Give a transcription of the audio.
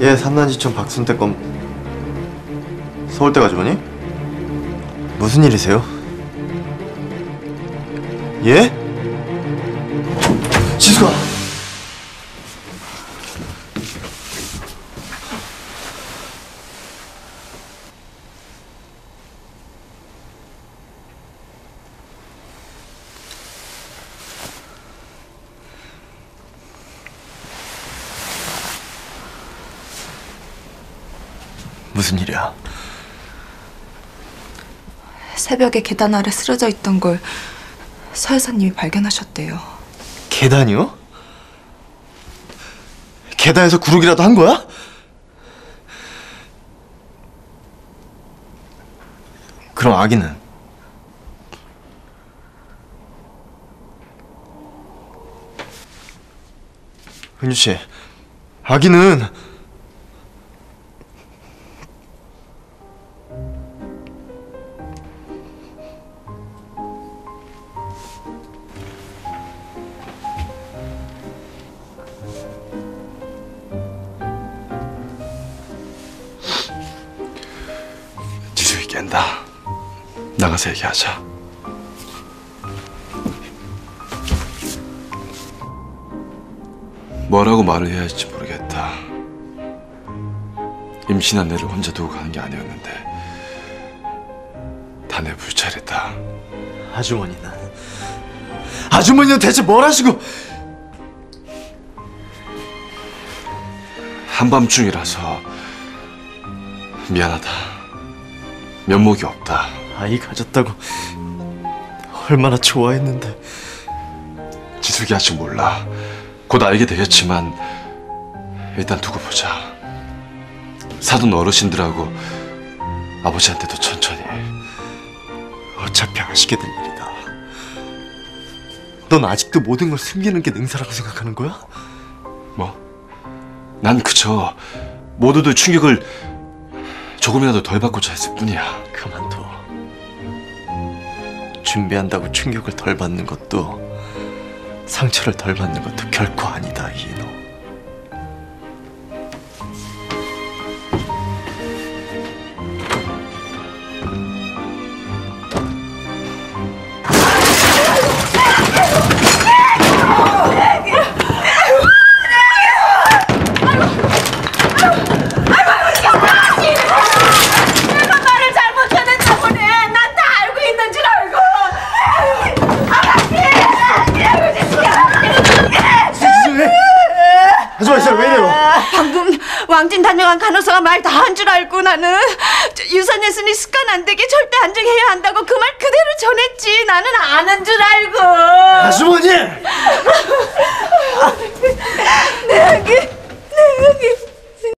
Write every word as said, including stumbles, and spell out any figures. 얘 산란지청 박순태 건 서울대 가져오니? 무슨 일이세요? 예? 지수가! 무슨 일이야? 새벽에 계단 아래 쓰러져 있던 걸 서 여사님이 발견하셨대요. 계단이요? 계단에서 구르기라도 한 거야? 그럼 아기는? 은유 씨, 아기는? 깬다. 나가서 얘기하자. 뭐라고 말을 해야 할지 모르겠다. 임신한 애를 혼자 두고 가는 게 아니었는데 다 내 불찰이다. 아주머니는 아주머니는 대체 뭘 하시고. 한밤중이라서 미안하다. 면목이 없다. 아이 가졌다고 얼마나 좋아했는데. 지숙이 아직 몰라. 곧 알게 되겠지만 일단 두고 보자. 사돈 어르신들하고 아버지한테도 천천히. 어차피 아시게 될 일이다. 넌 아직도 모든 걸 숨기는 게 능사라고 생각하는 거야? 뭐? 난 그저 모두들 충격을 조금이라도 덜 받고자 했을 뿐이야. 그만둬. 준비한다고 충격을 덜 받는 것도 상처를 덜 받는 것도 결코 아니다, 이인호. 왕진 다녀간 간호사가 말 다 한 줄 알고 나는 유산 예순이 습관 안 되게 절대 안정해야 한다고 그 말 그대로 전했지. 나는 아는 줄 알고. 아주머니!